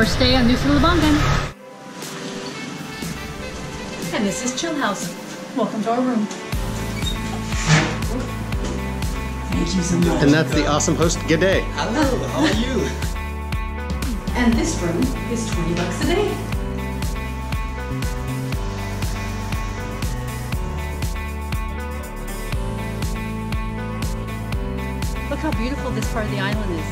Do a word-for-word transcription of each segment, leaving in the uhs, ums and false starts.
First day on Nusa Lembongan. And this is Chill House. Welcome to our room. Thank you so much. And that's the awesome host, Goday. Hello, how are you? And this room is twenty bucks a day. Look how beautiful this part of the island is.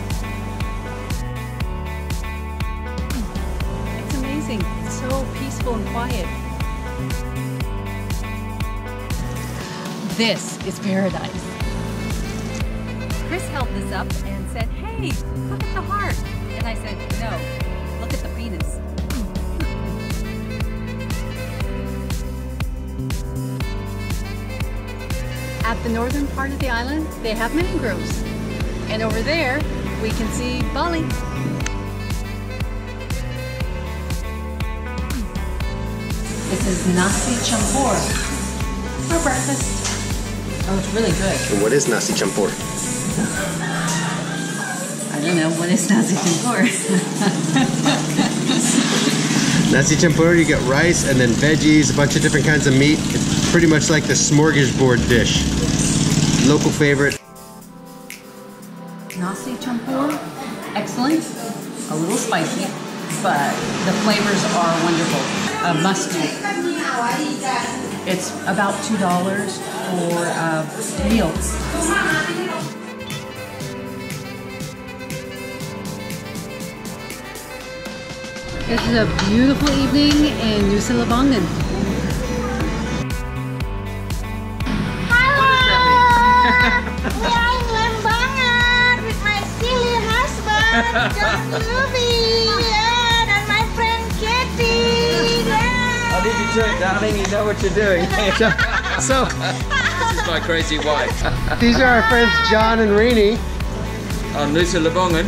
It's amazing. It's so peaceful and quiet. This is paradise. Chris held this up and said, "Hey, look at the heart." And I said, "No, look at the Venus." At the northern part of the island, they have mangroves. And over there, we can see Bali. This is nasi champur for breakfast. Oh, it's really good. What is nasi champur? I don't know, what is nasi champur? Nasi champur, you get rice and then veggies, a bunch of different kinds of meat. It's pretty much like the smorgasbord dish. Local favorite. Nasi champur, excellent. A little spicy, but the flavors are wonderful. A must-do. It's about two dollars for a meal. This is a beautiful evening in Nusa Lembongan. Hello! We are in Lembongan with my silly husband, John Ruby, yeah, and my friend Katie. Yeah. How did you do it, darling? You know what you're doing. So, this is my crazy wife. These are our friends John and Rini on Nusa Lembongan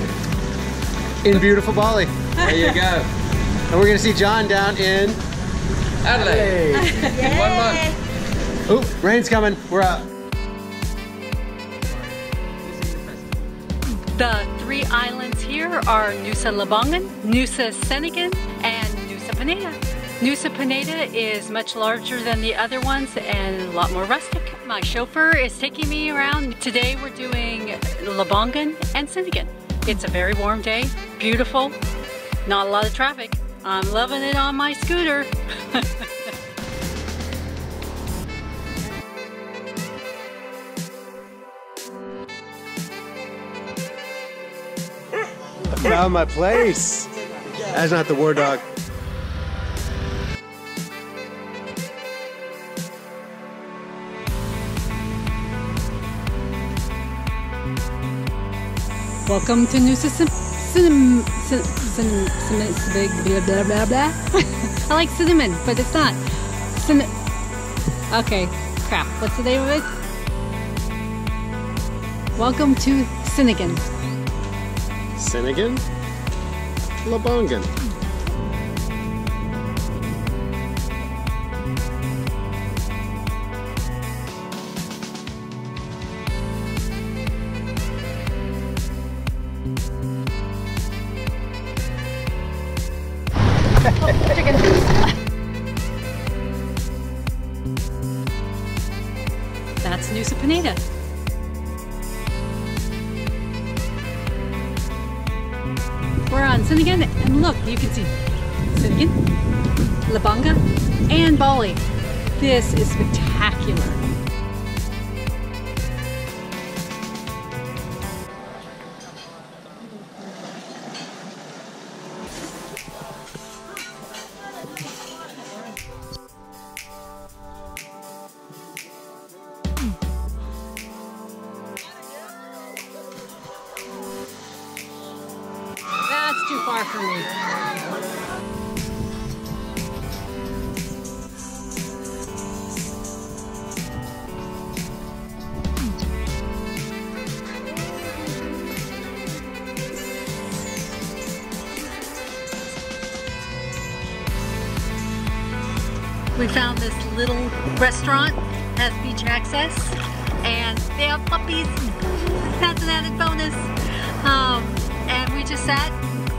in beautiful Bali. There you go. And we're going to see John down in Adelaide. In one month. Oh, rain's coming. We're out. The three islands here are Nusa Lembongan, Nusa Ceningan, and Nusa Penida. Nusa Penida is much larger than the other ones and a lot more rustic. My chauffeur is taking me around. Today we're doing Lembongan and Ceningan. It's a very warm day, beautiful, not a lot of traffic. I'm loving it on my scooter. I found my place. That's not the war dog. Welcome to Nusa Ceningan. It's big, blah, blah, blah, blah. I like cinnamon, but it's not. Cin okay, crap. What's the name of it? Welcome to Ceningan. Ceningan? Lembongan. That's Nusa Penida. We're on Ceningan, and look, you can see Ceningan, Lembongan, and Bali. This is spectacular. Far from me. We found this little restaurant, has beach access, and they have puppies. That's an added bonus. Um, and we just sat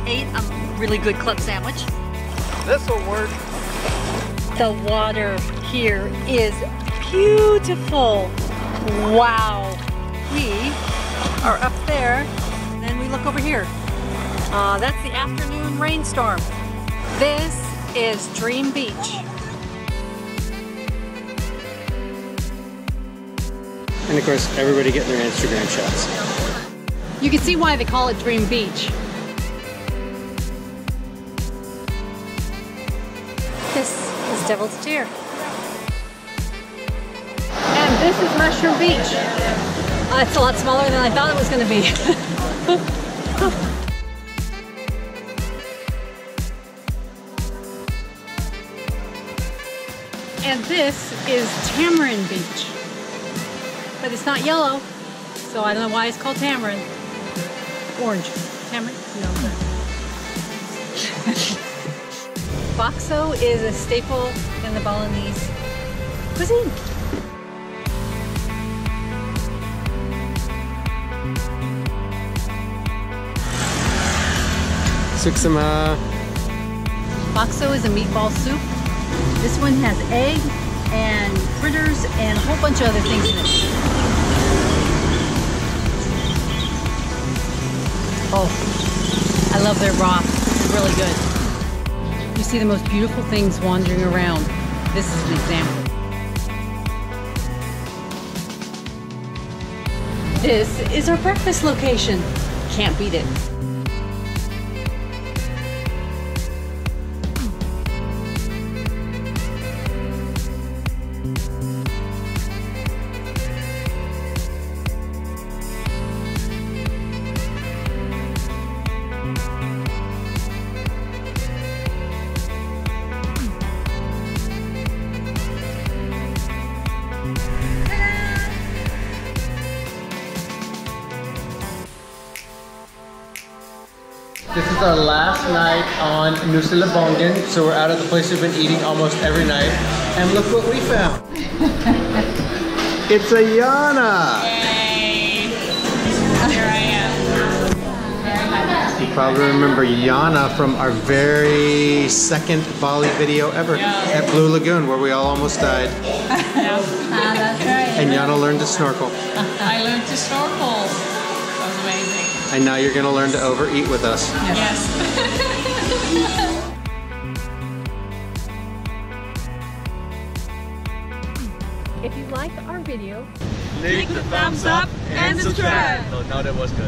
ate a really good club sandwich. This will work. The water here is beautiful. Wow. We are up there and then we look over here. Uh, that's the afternoon rainstorm. This is Dream Beach. And of course, everybody getting their Instagram shots. You can see why they call it Dream Beach. This is Devil's Tear. And this is Mushroom Beach. Uh, it's a lot smaller than I thought it was going to be. And this is Tamarind Beach. But it's not yellow, so I don't know why it's called Tamarind. Orange. Tamarind? No. Bakso is a staple in the Balinese cuisine. Suksama. Bakso is a meatball soup. This one has egg and fritters and a whole bunch of other things in it. Oh, I love their broth. It's really good. You see the most beautiful things wandering around. This is an example. This is our breakfast location. Can't beat it. This is our last night on Nusa Lembongan, so we're out of the place we've been eating almost every night. And look what we found. It's Ayana! Yay! Here I am. You probably remember Ayana from our very second Bali video ever yeah. at Blue Lagoon, where we all almost died. Yeah. Ah, that's right. And Ayana learned to snorkel. I learned to snorkel. That was amazing. And now you're going to learn to overeat with us. Yes. If you like our video, click the thumbs up and subscribe. Oh, no, that was good.